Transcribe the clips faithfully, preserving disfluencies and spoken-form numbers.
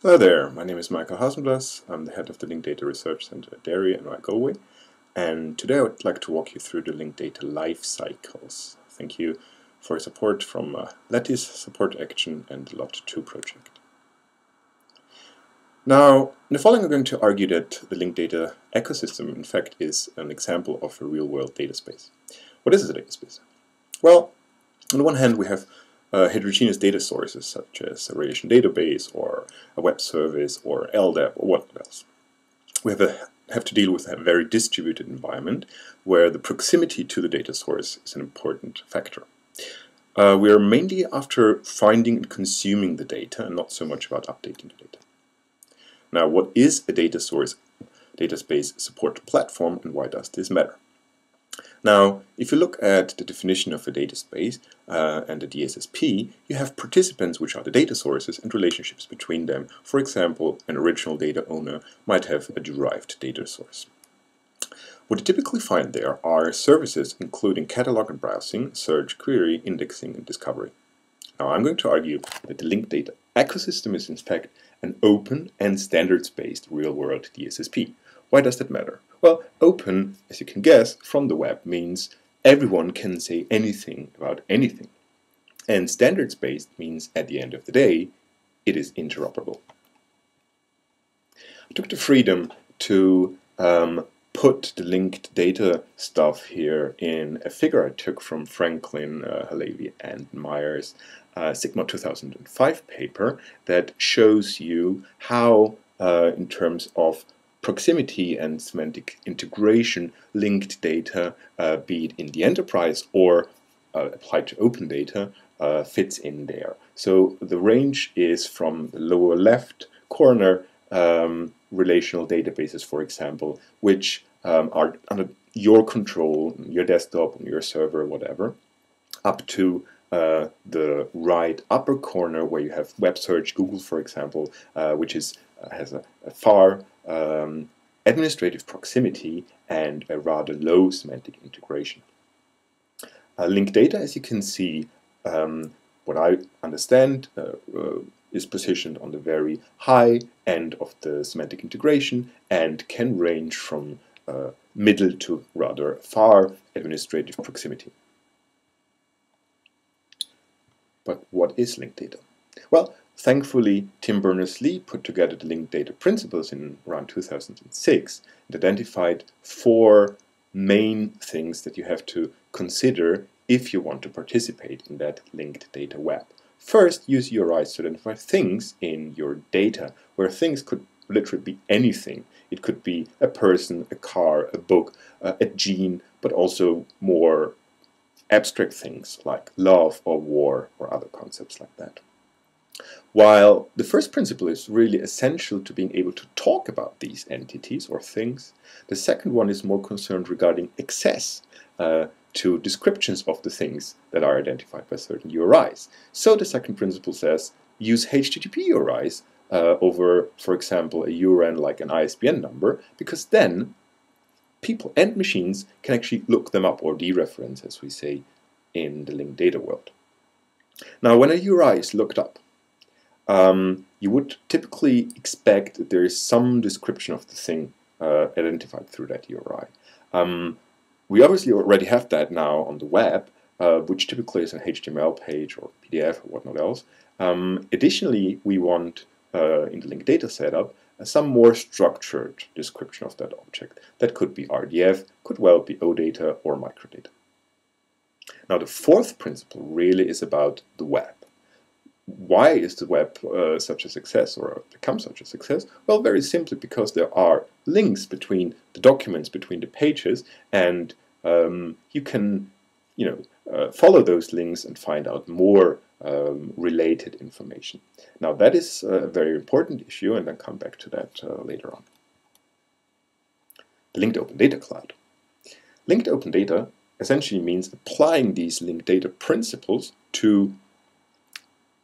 Hello there, my name is Michael Hausenblas. I'm the head of the Linked Data Research Centre at Derry and Galway, and today I would like to walk you through the linked data life cycles. Thank you for support from uh, Lattice Support Action and the Lot two project. Now, in the following I'm going to argue that the linked data ecosystem in fact is an example of a real-world data space. What is a data space? Well, on the one hand we have Uh, heterogeneous data sources such as a relation database or a web service or L D A P or what else. We have, a, have to deal with a very distributed environment where the proximity to the data source is an important factor. Uh, we are mainly after finding and consuming the data and not so much about updating the data. Now, what is a data source data space support platform and why does this matter? Now, if you look at the definition of a data space uh, and the D S S P, you have participants which are the data sources and relationships between them. For example, an original data owner might have a derived data source. What you typically find there are services including catalog and browsing, search, query, indexing, and discovery. Now, I'm going to argue that the linked data ecosystem is in fact an open and standards-based real-world D S S P. Why does that matter? Well, open, as you can guess, from the web means everyone can say anything about anything. And standards-based means, at the end of the day, it is interoperable. I took the freedom to um, put the linked data stuff here in a figure I took from Franklin, uh, Halevy, and Myers' uh, Sigma two thousand five paper that shows you how, uh, in terms of proximity and semantic integration, linked data, uh, be it in the enterprise or uh, applied to open data, uh, fits in there. So the range is from the lower left corner, um, relational databases, for example, which um, are under your control, your desktop, your server, whatever, up to Uh, the right upper corner where you have web search, Google, for example, uh, which is has a, a far um, administrative proximity and a rather low semantic integration. Uh, linked data, as you can see, um, what I understand, uh, uh, is positioned on the very high end of the semantic integration and can range from uh, middle to rather far administrative proximity. But what is linked data? Well, thankfully, Tim Berners-Lee put together the linked data principles in around two thousand six and identified four main things that you have to consider if you want to participate in that linked data web. First, use U R Is to identify things in your data, where things could literally be anything. It could be a person, a car, a book, uh, a gene, but also more abstract things like love or war or other concepts like that. While the first principle is really essential to being able to talk about these entities or things, the second one is more concerned regarding access uh, to descriptions of the things that are identified by certain U R Is. So the second principle says use H T T P U R Is uh, over, for example, a U R N like an I S B N number, because then people and machines can actually look them up or dereference, as we say in the linked data world. Now, when a U R I is looked up, um, you would typically expect that there is some description of the thing uh, identified through that U R I. Um, we obviously already have that now on the web, uh, which typically is an H T M L page or P D F or whatnot else. Um, additionally, we want, uh, in the linked data setup, some more structured description of that object. That could be R D F, could well be OData or Microdata. Now, the fourth principle really is about the web. Why is the web uh, such a success or become such a success? Well, very simply because there are links between the documents, between the pages, and um, you can you know, uh, follow those links and find out more Um, related information. Now that is a very important issue, and I'll come back to that uh, later on. The Linked Open Data Cloud. Linked Open Data essentially means applying these linked data principles to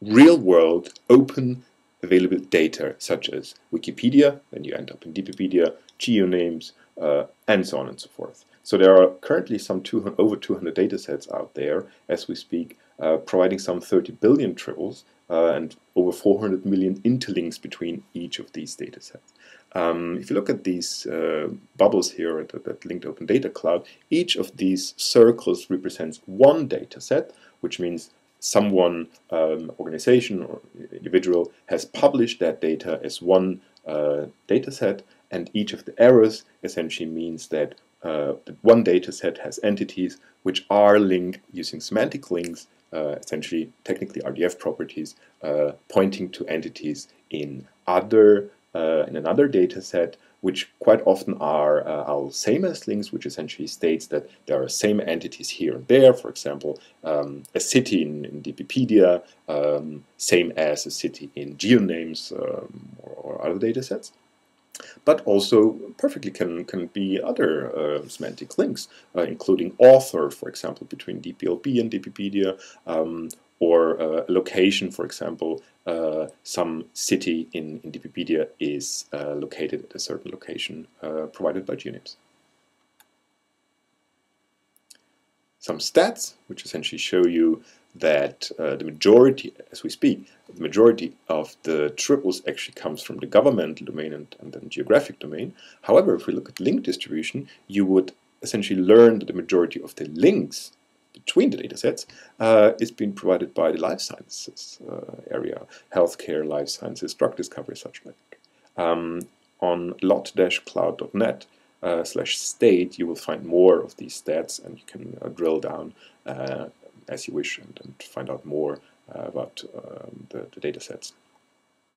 real-world open available data such as Wikipedia, then you end up in DBpedia, GeoNames, uh, and so on and so forth. So there are currently some two, over two hundred data sets out there as we speak, uh, providing some thirty billion triples uh, and over four hundred million interlinks between each of these data sets. Um, if you look at these uh, bubbles here at that Linked Open Data Cloud, each of these circles represents one data set, which means someone, um, organization or individual, has published that data as one uh, data set, and each of the arrows essentially means that Uh, one data set has entities which are linked using semantic links, uh, essentially technically R D F properties, uh, pointing to entities in other uh, in another data set, which quite often are uh, our same as links, which essentially states that there are same entities here and there. For example, um, a city in, in DBpedia, um, same as a city in GeoNames um, or, or other data sets. But also perfectly can, can be other uh, semantic links, uh, including author, for example, between D P L P and DBpedia, um, or uh, location, for example, uh, some city in, in DBpedia is uh, located at a certain location uh, provided by GeoNames. Some stats, which essentially show you that uh, the majority, as we speak, the majority of the triples actually comes from the governmental domain and, and then geographic domain. However, if we look at link distribution, you would essentially learn that the majority of the links between the datasets uh, is being provided by the life sciences uh, area, healthcare, life sciences, drug discovery, such like. Um, on lot dash cloud dot net, Uh, slash state, you will find more of these stats, and you can uh, drill down uh, as you wish and, and find out more uh, about um, the, the data sets.